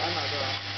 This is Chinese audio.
安哪去了？